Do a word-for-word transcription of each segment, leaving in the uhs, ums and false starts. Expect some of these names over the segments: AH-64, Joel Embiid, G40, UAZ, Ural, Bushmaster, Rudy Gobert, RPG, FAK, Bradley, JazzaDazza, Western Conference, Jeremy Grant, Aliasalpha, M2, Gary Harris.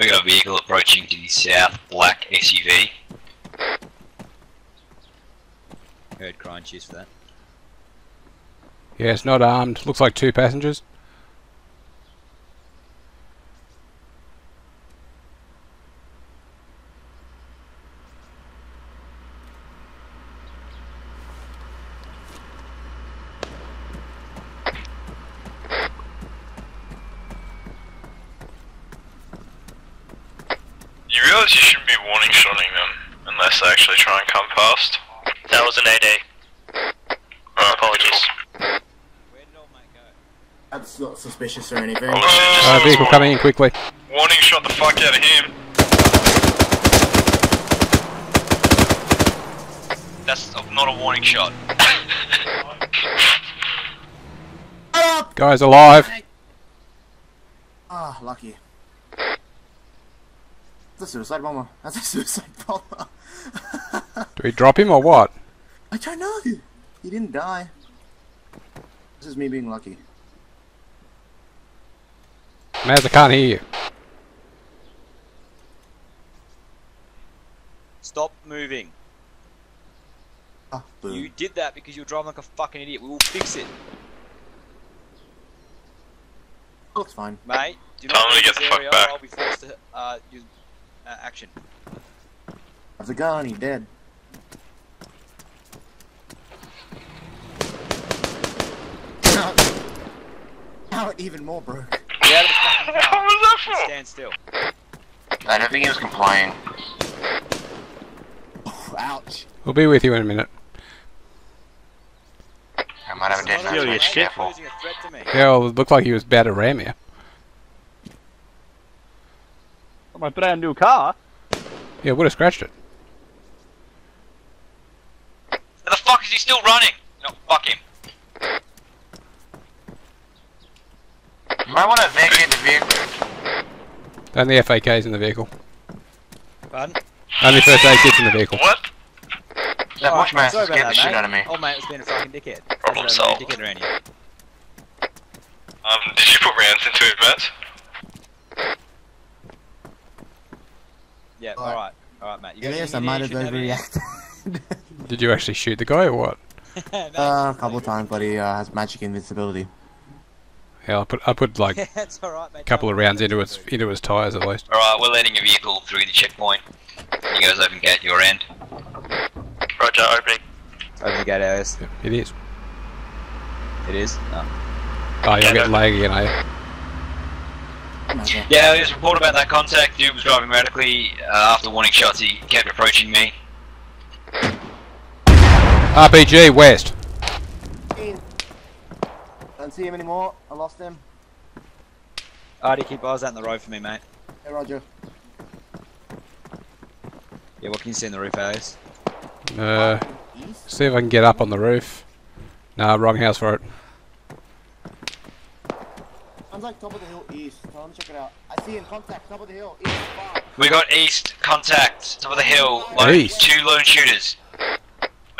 We got a vehicle approaching to the south, black S U V. Heard crying cheers for that. Yeah, it's not armed. Looks like two passengers. You realise you shouldn't be warning shotting them unless they actually try and come past? That was an A D. Oh, apologies. Where did all mate go? That's not suspicious or anything. Oh, oh, uh, vehicle coming in quickly. Warning shot the fuck out of him. That's not a warning shot. Guy's alive. Ah, oh, lucky. That's a suicide bomber. That's a suicide bomber. Do we drop him or what? I don't know. He didn't die. This is me being lucky. Maz, I can't hear you. Stop moving. Oh, you did that because you were driving like a fucking idiot. We will fix it. Looks fine. Mate, do not leave this area or I'll be forced to uh, use... Uh, action. That's a gun, he's dead. Now, now it even more broke. Yeah, what the hell was that for? Stand still. I don't think he was complying. Oh, ouch. We'll be with you in a minute. I might have a dead nose, mate. Careful. Yeah, well, it looked like he was about to ram you. My brand new car? Yeah, would have scratched it. Where the fuck is he still running? No, fuck him. You might want to vacate the vehicle. Only F A Ks in the vehicle. Pardon? Only first aid kits in the vehicle. What? That Bushmaster scared the shit out of me. Oh mate, it's been a fucking dickhead. Problem solved. Dickhead around you. Um, did you put rounds into it, Matt? Yeah, alright, alright, all right, Matt. You yeah, yes, I might have overreacted. Did you actually shoot the guy or what? No, uh, a couple of times, but he uh, has magic invincibility. Yeah, I put, I put like yeah, right, a couple no, of rounds into its, into its tyres at least. Alright, we're letting a vehicle through the checkpoint. You guys open gate your end. Roger, opening. Open the gate, Alice. Yeah, it is. It is? No. Oh, you'll yeah, get lag again, eh? Yeah, I just report about that contact. Dude was driving radically. Uh, after warning shots, he kept approaching me. R P G west. Don't see him anymore. I lost him. Alrighty, keep eyes out on the road for me, mate. Hey, Roger. Yeah, what can you see in the roof, Alice? Uh, see if I can get up on the roof. Nah, wrong house for it. Like top of the hill east, so let me check it out. I see in contact, top of the hill, east, far. We got east, contact, top of the hill, lone, east. Two lone shooters.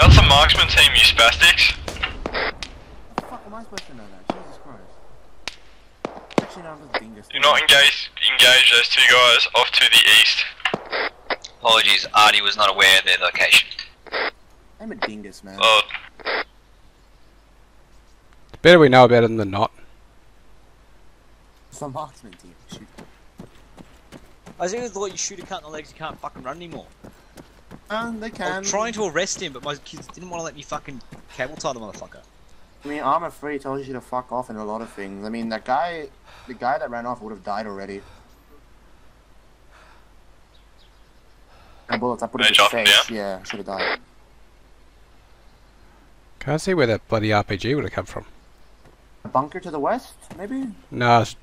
That's the marksman team, you spastics. What the fuck am I supposed to know that? Jesus Christ. Actually, no, I'm just being just... Do not engage, engage those two guys off to the east. Apologies, Artie was not aware of their location. I'm a dingus, man. Oh. The better we know about it than not. Some marksman team. Shoot. I was even thought you shoot a cunt in the legs, you can't fucking run anymore. Um, they can. I was trying to arrest him, but my kids didn't want to let me fucking cable tie the motherfucker. I mean, Armour Free tells you to fuck off in a lot of things. I mean, that guy, the guy that ran off would have died already. And bullets, I put it in his face. Yeah, yeah, should have died. Can't see where that bloody R P G would have come from. A bunker to the west, maybe? No, it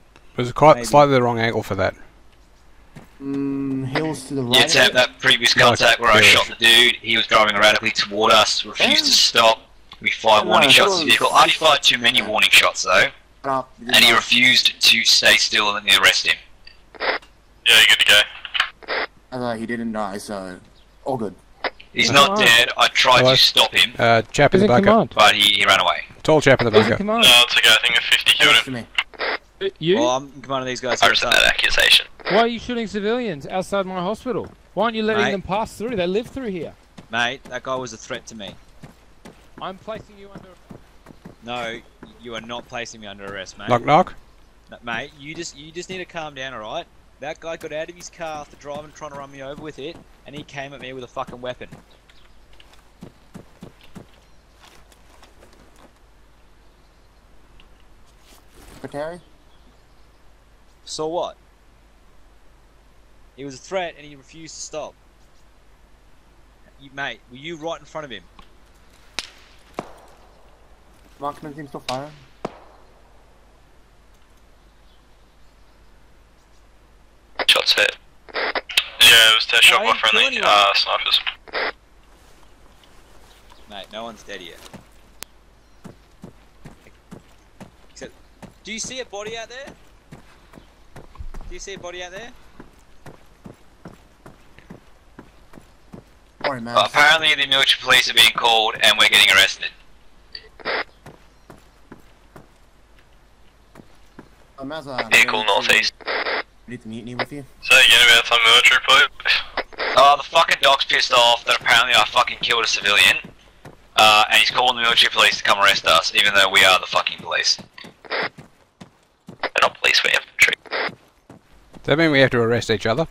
was quite maybe. Slightly the wrong angle for that. Mm, hills to the right. Yeah, tap that previous contact where I shot the dude. He was driving erratically toward us, refused to stop. We fired warning shots at the vehicle. I fired too many warning shots though. And he refused to stay still and let me arrest him. Yeah, you're good to go. Uh, he didn't die, so all good. He's not dead. I tried to stop him. Uh, chap in the bunker, but he, he ran away. Tall chap in the bunker. No, it's a guy. I think a fifty killed him. You? Oh, I'm in command of these guys. I resent that accusation. Why are you shooting civilians outside my hospital? Why aren't you letting Mate. them pass through? They live through here. Mate, that guy was a threat to me. I'm placing you under... No, you are not placing me under arrest, mate. Knock, knock. No, mate, you just you just need to calm down, alright? That guy got out of his car after driving, trying to run me over with it, and he came at me with a fucking weapon. Secretary? So what? He was a threat and he refused to stop. You, mate, were you right in front of him? Marksman team still firing. Shots hit. Yeah, it was ten shot by friendly uh, snipers. Mate, no one's dead yet. Except, do you see a body out there? Do you see a body out there? Sorry, man. Well, apparently the military police are being called and we're getting arrested. Vehicle northeast. Need to mutiny with you. So you know about some military poop? Oh, the fucking doc's pissed off that apparently I fucking killed a civilian. Uh, and he's calling the military police to come arrest us, even though we are the fucking police. They're not police, we're infantry. Does that mean we have to arrest each other?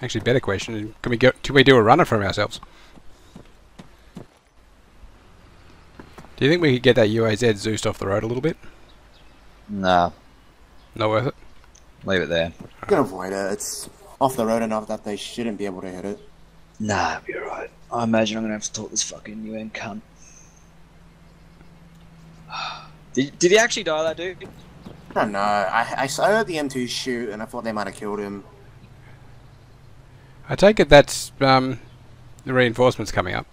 Actually, better question: can we go? Can we do a runner from ourselves? Do you think we could get that U A Z zoosed off the road a little bit? Nah. Not worth it? Leave it there. You can avoid it. It's off the road enough that they shouldn't be able to hit it. Nah, it'll be alright. I imagine I'm gonna have to talk this fucking U N cunt. Did, did he actually die, that dude? I don't know. I, I, I heard the M two shoot and I thought they might have killed him. I take it that's um, the reinforcements coming up.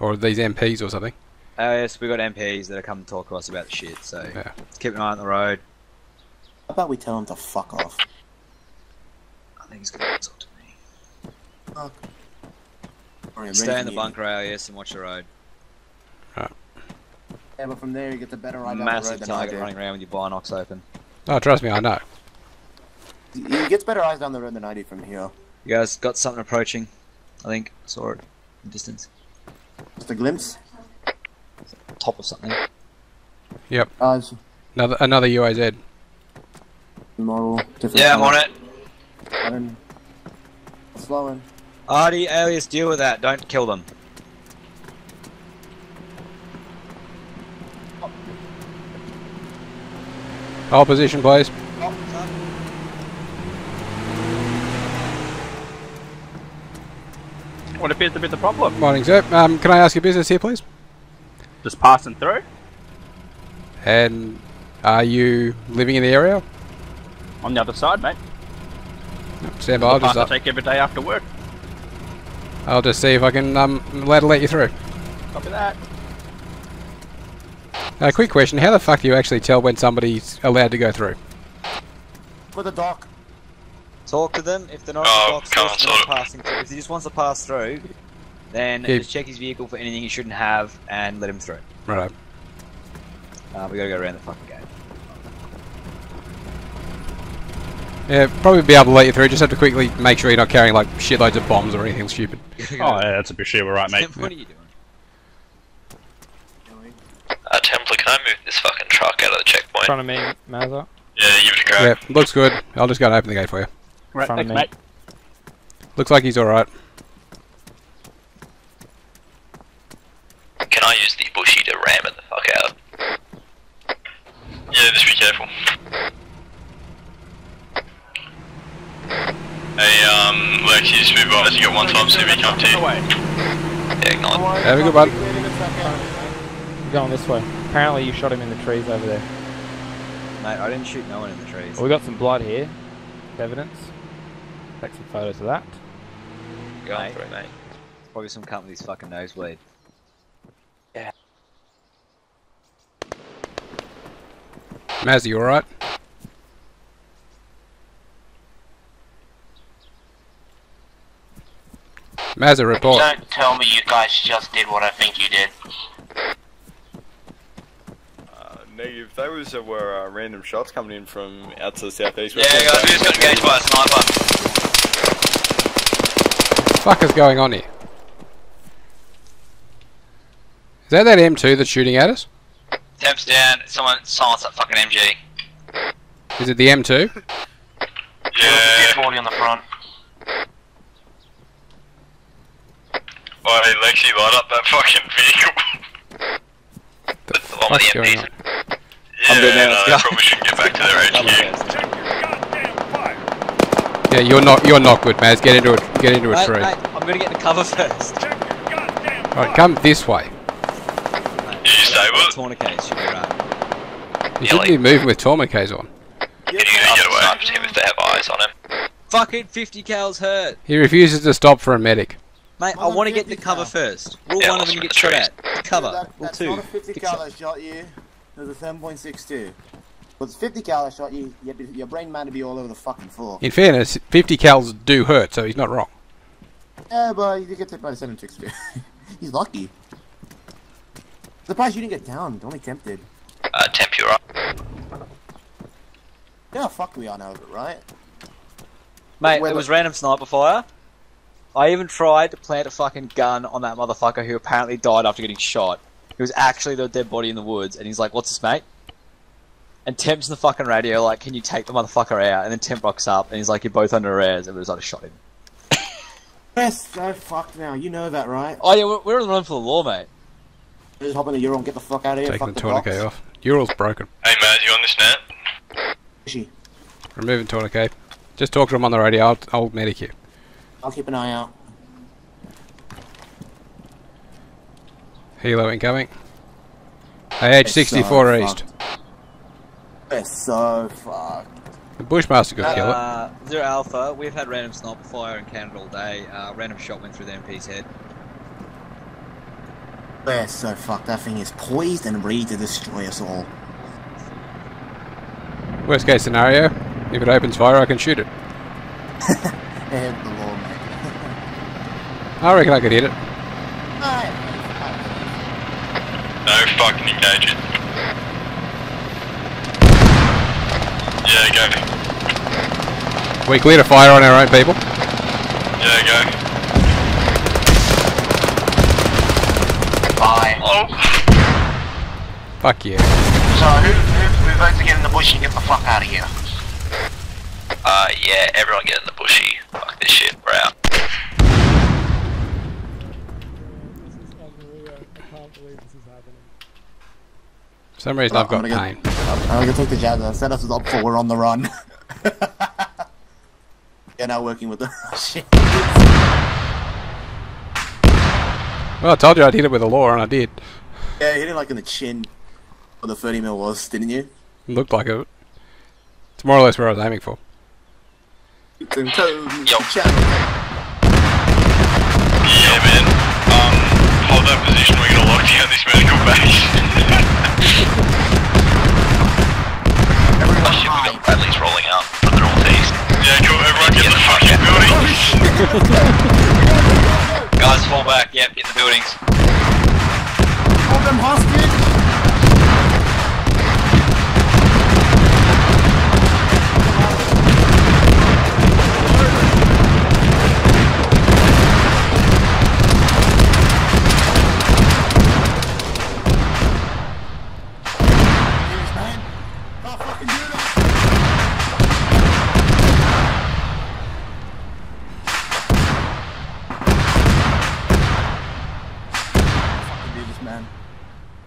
Or these M Ps or something. Oh uh, yes, we got M Ps that are coming to talk to us about the shit, so yeah. Keep an eye on the road. How about we tell him to fuck off? I think he's gonna talk to me. Fuck. Right, stay in the bunker, alias, and watch the road. Right. Yeah, but from there you get the better ride down the road than I do. Massive target running around with your binocs open. Oh, trust me, I know. He gets better eyes down the road than I do from here. You guys got something approaching, I think. I saw it in the distance. Just a glimpse? Top of something. Yep. Uh, another another U A Z. Model, yeah, I'm on it. I'm slowing. Artie, alias, deal with that. Don't kill them. Oh. All position, please. Oh, what appears to be the problem? Morning, sir. Um, can I ask your business here, please? Just passing through. And are you living in the area? On the other side, mate. Stand by, I'll just... I take every day after work. I'll just see if I can, um, I'm allowed to let you through. Copy that. Now, quick question, how the fuck do you actually tell when somebody's allowed to go through? With a doc. Talk to them, if they're not oh, in the box, not passing through. If he just wants to pass through, then yeah. Just check his vehicle for anything he shouldn't have and let him through. Right. Uh, we gotta go around the fucking gate. Yeah, probably be able to let you through, just have to quickly make sure you're not carrying like shitloads of bombs or anything stupid. Oh yeah, that's a bit shit, we're right, mate. What yeah. are you doing? Uh, Templar, can I move this fucking truck out of the checkpoint? Trying to meet Mazza. Yeah, you would go. Yeah, looks good. I'll just go and open the gate for you. Right, thanks, mate. Looks like he's alright. Can I use the bushy to ram it the fuck out? Yeah, just be careful. Hey, um, Lexi, move on. You got one time, so we can't take. Yeah, ignore. Have a good one. You're going this way. Apparently, you shot him in the trees over there. Mate, I didn't shoot no one in the trees. Well, we got some blood here. Evidence. Take some photos of that. Go on through, mate. It's probably some company's fucking nosebleed. Yeah. Mazzy, you alright? Mazza, report. Don't tell me you guys just did what I think you did. Negative. Those were uh, random shots coming in from out to the southeast. Yeah, guys, we just got engaged by a sniper. What the fuck is going on here? Is that that M two that's shooting at us? Temp's down. Someone silence that fucking M G. Is it the M two? Yeah. G forty on the front. Oh, hey, Lexi, light up that fucking vehicle. The the one with the M Ps. Yeah, no, they probably shouldn't get back to their H Q. Yeah, you're not, you're not good, Maz. Get into it. Get into it, tree. Mate, I'm gonna get the cover first. Alright, come this way. Did you stable it? Tourniquets should be right. You shouldn't be moving with tourniquets on. Can you get away? Snipers him if they have eyes on him. Fucking fifty cal's hurt. He refuses to stop for a medic. Mate, I want to get the cover first. Rule yeah, one of them gets shot at. Cover. Yeah, that, that's Rule two. Not a fifty cal that shot you. It was a ten point six two. It was fifty cal that shot you. Your brain might be all over the fucking floor. In fairness, fifty cals do hurt, so he's not wrong. Yeah, but you did get hit by the seven point six two. He's lucky. Surprised you didn't get down. Only Temp did. Uh, Temp, you're up. Yeah, fuck, we are now, right? Mate, it was random sniper fire. I even tried to plant a fucking gun on that motherfucker who apparently died after getting shot. He was actually the dead body in the woods, and he's like, "What's this, mate?" And Temp's in the fucking radio, like, "Can you take the motherfucker out?" And then Temp rocks up, and he's like, "You're both under arrest," and we just like, shot him. Yes, so fucked now. You know that, right? Oh yeah, we're, we're on the run for the law, mate. Just hop in the Ural and get the fuck out of here. Take the tourniquet off. Ural's broken. Hey, mate, you on this net? Is she? Removing tourniquet. Just talk to him on the radio. I'll, I'll medic you. I'll keep an eye out. Helo incoming. A H sixty-four east. They're so fucked. The Bushmaster got killed. Uh, Zero Alpha, we've had random sniper fire in Canada all day. Uh, random shot went through the M P's head. They're so fucked. That thing is poised and ready to destroy us all. Worst case scenario, if it opens fire, I can shoot it. And the law, mate. I reckon I could hit it. No fucking engage it. Yeah, go. We cleared a fire on our own people. Yeah, go. Bye. Oh. Fuck you. Yeah. So, who, who, who votes to get in the bush and get the fuck out of here? Uh, yeah, everyone get in the bushy. Fuck this shit, we're out. For some reason, oh, I've got pain. Go, I'm gonna take the jazz. Set us up for we're on the run. You're now working with the shit. Well, I told you I'd hit it with a law, and I did. Yeah, you hit it like in the chin, where the thirty mil was, didn't you? It looked like it. It's more or less where I was aiming for. Yep. Yeah, man. Um, hold that position, we're gonna lock down this medical base. Oh shit, we got Bradley's rolling out from their old days. Yeah, cool, everyone get, get the, the fucking building. Guys, fall back, yep, get the buildings. Hold them hostage!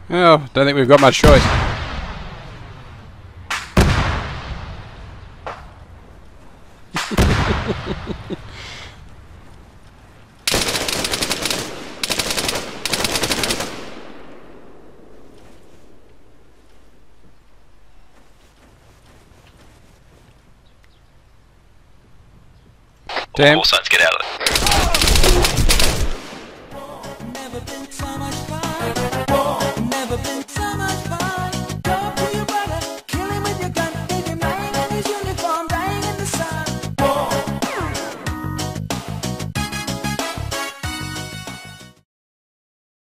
Oh, don't think we've got much choice. Damn. All sides, get out of it.